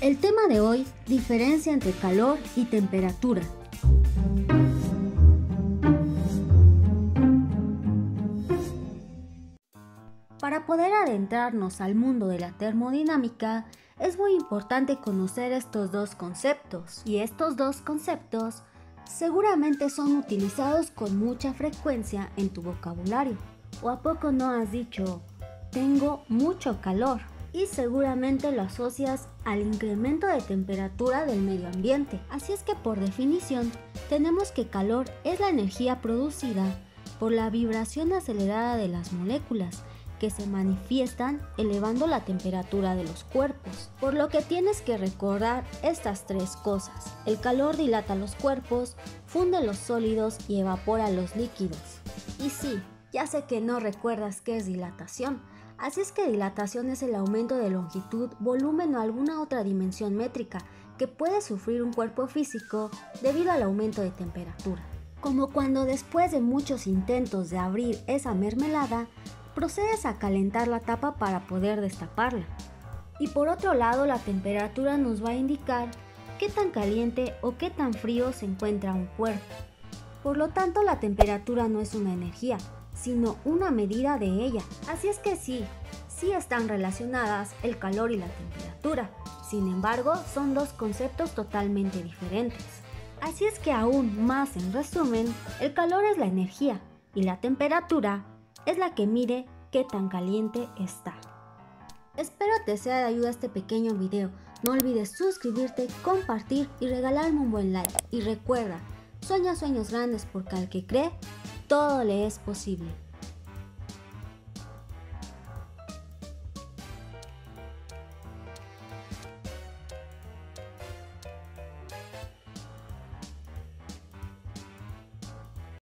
El tema de hoy, diferencia entre calor y temperatura. Para poder adentrarnos al mundo de la termodinámica, es muy importante conocer estos dos conceptos. Y estos dos conceptos seguramente son utilizados con mucha frecuencia en tu vocabulario. ¿O a poco no has dicho, tengo mucho calor? Y seguramente lo asocias al incremento de temperatura del medio ambiente. Así es que por definición, tenemos que calor es la energía producida por la vibración acelerada de las moléculas que se manifiestan elevando la temperatura de los cuerpos. Por lo que tienes que recordar estas tres cosas. El calor dilata los cuerpos, funde los sólidos y evapora los líquidos. Y sí, ya sé que no recuerdas qué es dilatación. Así es que dilatación es el aumento de longitud, volumen o alguna otra dimensión métrica que puede sufrir un cuerpo físico debido al aumento de temperatura. Como cuando después de muchos intentos de abrir esa mermelada, procedes a calentar la tapa para poder destaparla. Y por otro lado, la temperatura nos va a indicar qué tan caliente o qué tan frío se encuentra un cuerpo. Por lo tanto, la temperatura no es una energía, sino una medida de ella. Así es que sí están relacionadas el calor y la temperatura. Sin embargo, son dos conceptos totalmente diferentes. Así es que aún más en resumen, el calor es la energía y la temperatura es la que mide qué tan caliente está. Espero te sea de ayuda este pequeño video. No olvides suscribirte, compartir y regalarme un buen like. Y recuerda, sueña sueños grandes porque al que cree, todo le es posible.